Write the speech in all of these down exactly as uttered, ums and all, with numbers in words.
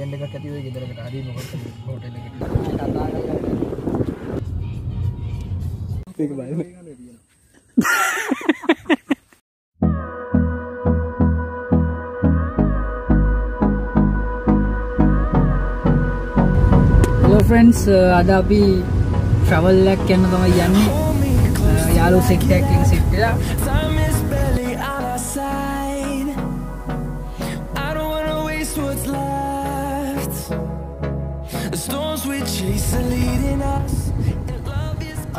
ಡೆಂಡೆ ಕಟ್ಟಿ ಹೋಗಿ ಇದರ ಕಟ್ಟಿ ಹರಿ ಹೋಟೆಲ್ ಕಟ್ಟಿ ಬಾಯ್ हेलो फ्रेंड्स आज आप भी ट्रैवल लैक के अंदर मैं यानी यारों से क्या किंग से क्या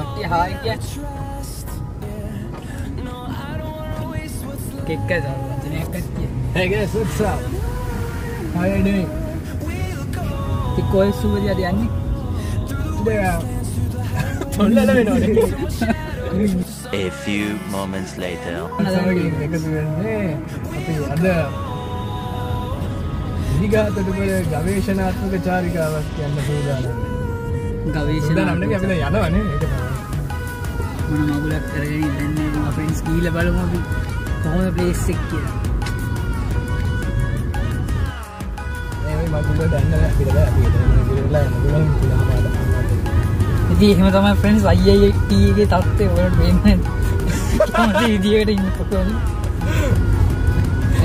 अति हाय क्या केक का जाओ जिन्हें करती है क्या सुधा हाय डे कोई सुबह जा दिया नहीं देखा थोड़ा लगे ना a few moments later निगाह तो तुम्हारे गवेशनात्मक चार का अवस्था अंदर हो जाना गवेशना हमने क्या अपने याद आने मैंने मामूला करेगी देने अपने स्कील लेवल में भी बहुत अपने सीख किया ඉතින් එහෙම තමයි ෆ්‍රෙන්ඩ්ස් I I T එකේ තත්ත්වය ඔයාලට වෙන්නේ. කොහොමද ඉදියට ඉන්න පුළුවන්?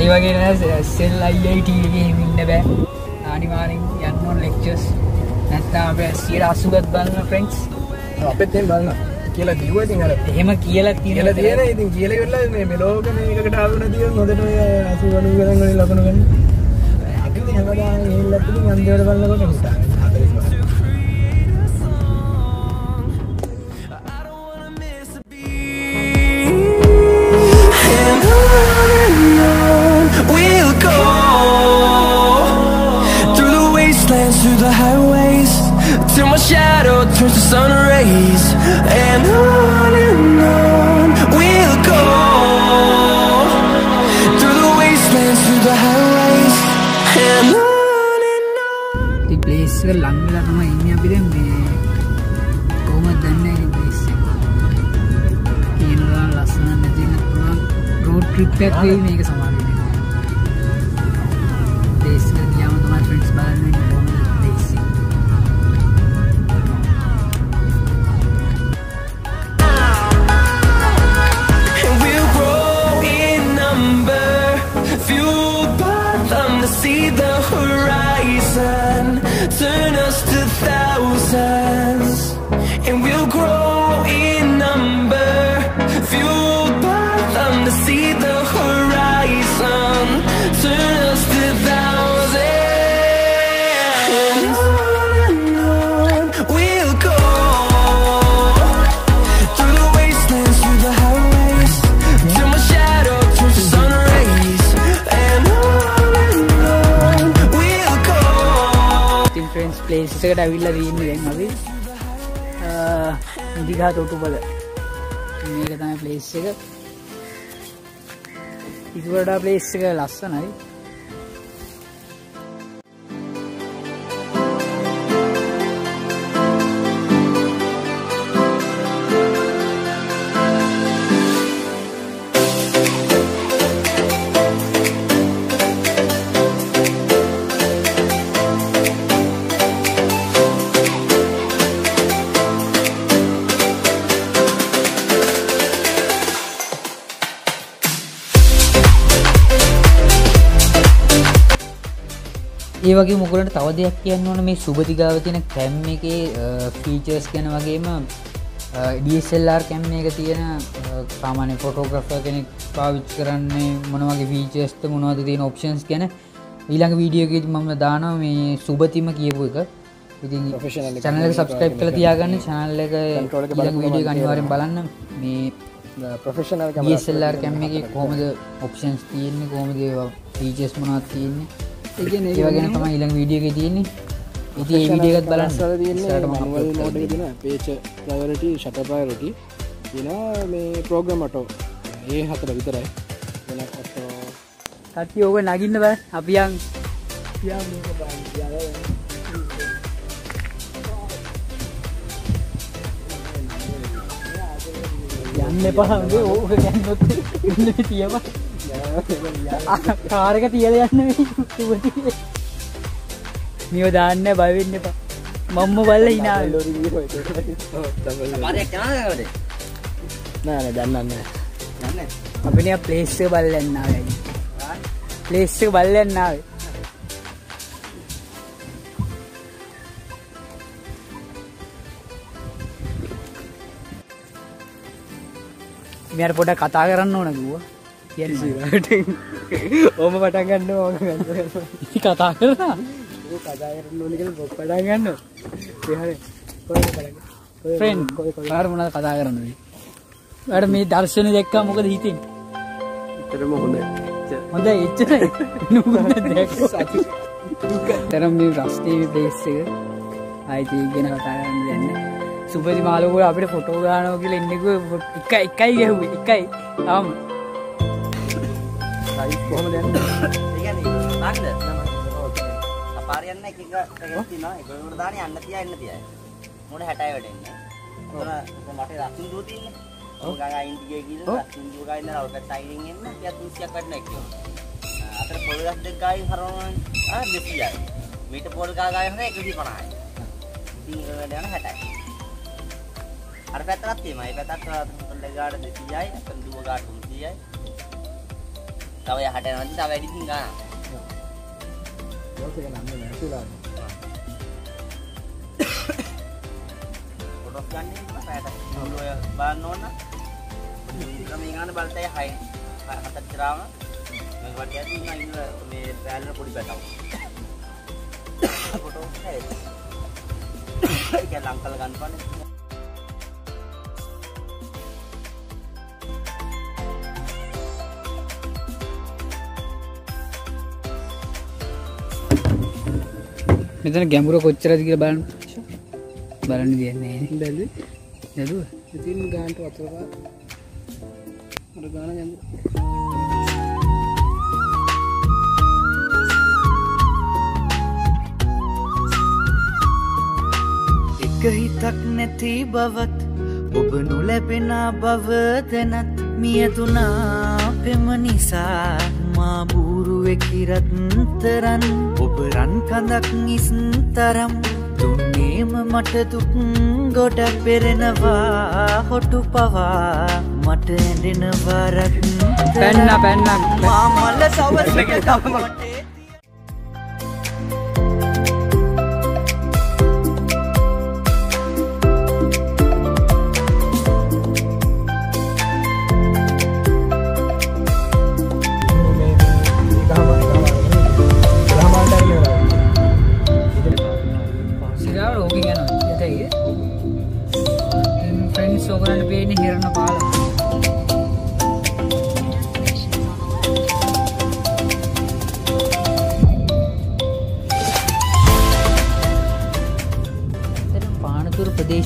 ඒ වගේ නේද සෙල් I I T එකේ ඉන්න බෑ. අනිවාර්යෙන් යන්න ඕන ලෙක්චර්ස්. නැත්නම් අපි one eighty බලන්න ෆ්‍රෙන්ඩ්ස්. අපිත් එහෙම බලන්න කියලා දිව්වා ඉතින් අර එහෙම කියලා කියලා තියෙන ඉතින් කියලා ඉවරලා මේ මෙලෝක මේකකට ආවම දියොත් හොඳට ඔය eighty ninety ගණන් වලින් ලකුණු ගන්න. Till my shadow turns to sun rays and on and on we'll go through the wastelands through the highways and on and on the place එක ලඟ වෙලා තමයි ඉන්නේ අපි දැන් මේ කොහොමද දන්නේ මේ place එක කියලා ලස්සන නැති නේද road trip එකක් වෙයි මේක සමාන වෙන්නේ place එක ගියාම තමයි friends බලන්නේ See the horizon turn us to thousands and we'll grow in number fueled by them to see the horizon turn us to thousands and on and on we'll go through the wastelands through the highways till my shadow turns to sun rays and on friends place එකකට අවිල්ලා තියෙන්නේ දැන් අපි අ දිගා තොටුපළ මේක තමයි place එක ඉතුරුඩා place එක ලස්සනයි ये वगे मुगलट तवदे अक्कियन्नोने में सुबदिगाव තියෙන කැම් එකේ ෆීචර්ස් ගැන වගේම D S L R කැම් එක තියෙන සාමාන්‍ය ෆොටෝග්‍රැෆර් කෙනෙක් පාවිච්චි කරන්නේ මොන වගේ ෆීචර්ස් ද මොනවද තියෙන ඔප්ෂන්ස් ගැන ඊළඟ වීඩියෝ එකේදී මම දානවා මේ සුබතිම කියපු එක. ඉතින් channel එක subscribe කරලා තියාගන්න channel එක control එක බලන්න වීඩියෝ එක අනිවාර්යෙන් බලන්න මේ professional camera D S L R cam එකේ කොහොමද ඔප්ෂන්ස් තියෙන්නේ කොහොමද ඒවා ෆීචර්ස් මොනවද තියෙන්නේ ඉතින් ඒ වගේම තමයි ඊළඟ වීඩියෝ එකේ තියෙන්නේ. ඉතින් මේ වීඩියෝ එකත් බලන්න. ඉස්සරහට තියෙන්නේ manual mode එකේ තියෙන page priority shutter priority වෙන මේ program auto. ඒ හතර විතරයි. වෙනත් auto. කට්ටිය ඕක නගින්න බෑ. අපි යන් පියාම මේක බලන්න. යාර යන්න එපා නේද? ඕක ගන්නොත් ඉන්නේ තියව. කාර් එක තියලා යන්න මේ සුබතියේ Mio danne bawinne pa. Mamma balla hina awe. Samare ekana gawade. Na na danna na. Danne. Apiniya place එක බලන්න නාවේ. ආ place එක බලන්න නාවේ. මෙයාට පොඩ්ඩක් කතා කරන්න ඕන කිව්වා. කියන්නේ ඕම පටන් ගන්න ඕන කතා කරනවා. ඒක කතා කරන්න ඕනේ කියලා බොක් පටන් ගන්නවා. ඒ හැරේ කොහෙද බලන්නේ? ෆ්‍රෙන්ඩ් කාර මොනවද කතා කරන්නේ? වැඩ මේ දර්ශන දැක්කා මොකද හිතෙන්නේ? ඇත්තටම හොඳයි. හොඳයි එච්චරයි. නුඹ දැක්කා. තරම් මේ රස්ටි බේස් එක ආයිති ගැන කතා කරන්න යන්නේ. සුපරි මාළුව අපිට ෆොටෝ ගන්නවා කියලා ඉන්නේ එක එකයි ගැහුවේ එකයි තාම ලයික් කොහමද යන්නේ ඒ කියන්නේ මාක්ද අපාර යන්න එක එක තියෙනවා ඒක වල දාන යන්න තියා යන්න තියා මොන හැටයි වැඩන්නේ ඔතන මට රතුන් දුව තින්නේ ඔය ගාගා ඉන්දියේ ගිහින් රතුන් දුව ගාන ඉඳලා ඔකට ටයිරින් එන්න එයා තුන්සියක් වටන එක අතර පොල් ගස් දෙක ගායින් හරවනවා ආ දෙසියයි මීට පොල් ගාගා යන එක දෙකයි පනහයි ඉතින් ඒ වල යන හැටයි අර පැත්තක් තියෙනවා. ඒ පැත්තට ලගාඩ දෙසියයි, නැත්නම් දුව ගාඩ තුන්සියයි. තව යහට යනවා. තව වැඩි දින් ගන්න. ඔක ගන්න නෑ නේද? පොඩක් ගන්න ඉන්න පැයට. ඔය බලන්න ඕන. ඉතින් මේ ගන්න බලතේ හය. හතක් තරම. මම වටියක් ඉන්න ඉන්න මේ පැලන පොඩි පැටව. ෆොටෝ හැ. ඒක ලංකල ගන්නපන්නේ. මෙතන ගැඹුර කොච්චරද කියලා බලන්න. බලන්න දෙන්නේ නෑ. බැලුවේ. බැලුවා. ඉතින් ගානට වතුර ගා. මර ගාන ගැඹුර. එක හිතක් නැති බවත් ඔබ නොලැබෙන බව දැනත් මිය තුනා පෙම නිසා මා බූරුවේ කිරත් තරන් ඔබ රන් කඳක් නිස්තරම් දුන්නේම මට දුක් ගොඩ පෙරෙනවා හොටු පවා මට ඇඬෙන වරක් පැන්න පැන්න මා මල සවස් එක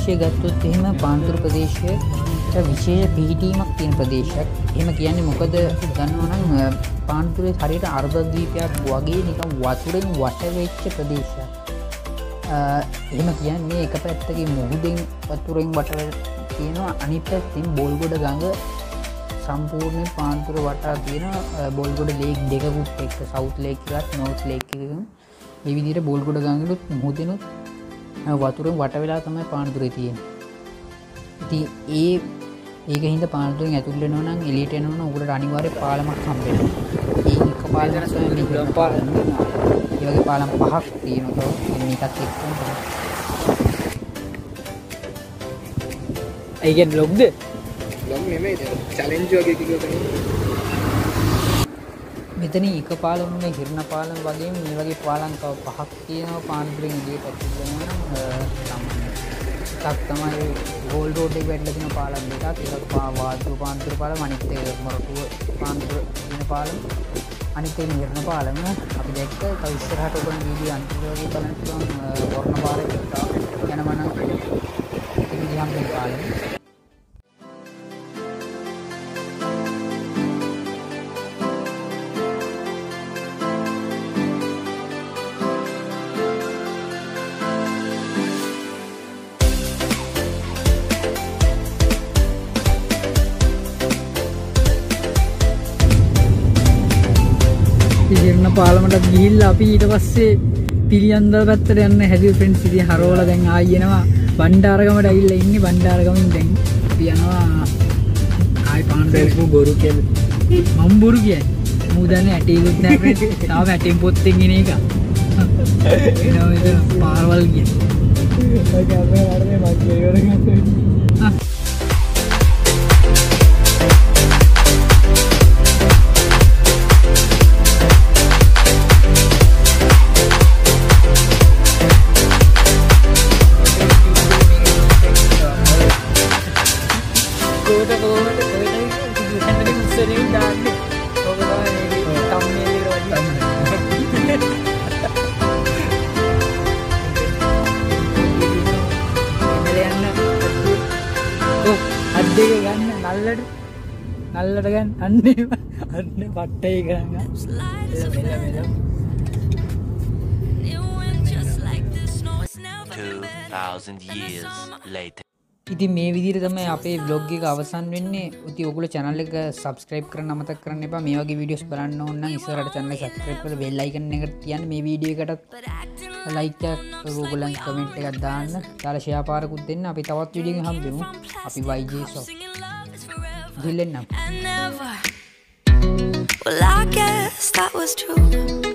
තමයි ගත්තොත් එහෙම පානතුර ප්‍රදේශයේ විශේෂ පිහිටීමක් තියෙන ප්‍රදේශයක්. එහෙම කියන්නේ මොකද ගන්නවා නම් පානතුරේ හරියට අර්ධද්වීපයක් වගේ නිකන් වතුරෙන් වට වෙච්ච ප්‍රදේශයක්. එහෙම කියන්නේ එක පැත්තකින් මුහුදෙන් වතුරෙන් වට තියෙනවා අනිත් පැත්තෙන් බොල්ගොඩ ගඟ සම්පූර්ණයෙන් පානතුර වටා තියෙන බොල්ගොඩ ලේක් දෙකකුත් එක්ක සවුත් ලේක් එකත් නෝත් ලේක් එකත් මේ විදිහට බොල්ගොඩ ගඟලුත් මුහුදෙනුත් වතුරෙන් වට වෙලා තමයි පානතුරේ තියෙන්නේ. ඉතින් ඒ ඒකින්ද පානතුරෙන් ඇතුල් වෙනව නම් එලියට එනව නම් උගලට අනිවාර්යයෙන් පාලමක් හම්බෙනවා. ඒක පාලන සොයන්නේ ගොඩක් පාලන. ඒ වගේ පාලම් පහක් තියෙනවා. මේකත් එක්ක. ඒකේ බ්ලොග්ද? බ්ලොග් නෙමෙයි. චැලෙන්ජ් වගේ කිව්වද? මෙතන එක පාලම නේ හිරණ පාලම වගේ මේ වගේ පාලම් තව පහක් තියෙනවා පානතුරෙන් ඉදිරියට ඇතුල් වෙනවා තමයි ගෝල් රෝඩ් එක වැටලා තියෙන පාලම් දෙකක් එකක් පා වාදුව පානතුර පාලම අනිත් එක මොරටුව පානතුර වෙන පාලම අනිත් එක හිරණ පාලම අපි දැක්ක තව ඉස්සරහට ඔබන වීඩියෝ අන්තිම වගේ බලන්න පුළුවන් වර්ණ පාරේ යනවා නම් ඒක විදිහම පාලම පාලමටත් ගිහිල්ලා අපි ඊට පස්සේ පිළියන්දල් පැත්තට යන්න හැදුවේ ෆ්‍රෙන්ඩ්ස්. ඉතින් හරවලා දැන් ආයෙ එනවා බණ්ඩාරගමට ඇවිල්ලා ඉන්නේ. බණ්ඩාරගමෙන් දැන් යනවා ආයි පාන් Facebook බොරු කියන්නේ මම බොරු කියන්නේ මූ දන්නේ ඇටේකුත් නැහැ ෆ්‍රෙන්ඩ්ස්. තාම ඇටෙන් පොත්තෙන් ඉන එක එනවා මෙතන පාරවල් කියන්නේ ඒක අපේ ආරේ මම කියවර ගන්නවා. Nalladgan anne anne pattey ganna two thousand years later. ඉතින් මේ විදිහට තමයි අපේ vlog එක අවසන් වෙන්නේ. ඉතින් ඔයගොල්ලෝ channel එක subscribe කරන්න අමතක කරන්න එපා. මේ වගේ videos බලන්න ඕන නම් ඉස්සරහට channel එක subscribe කරලා bell icon එක තියන්න. මේ video එකටත් like එකක් ඔයගොල්ලන් comment එකක් දාන්න. ඊට share පාරකුත් දෙන්න. අපි තවත් video එකකින් හම්බෙමු. අපි Y J Soft. I never. Well, I guess that was true.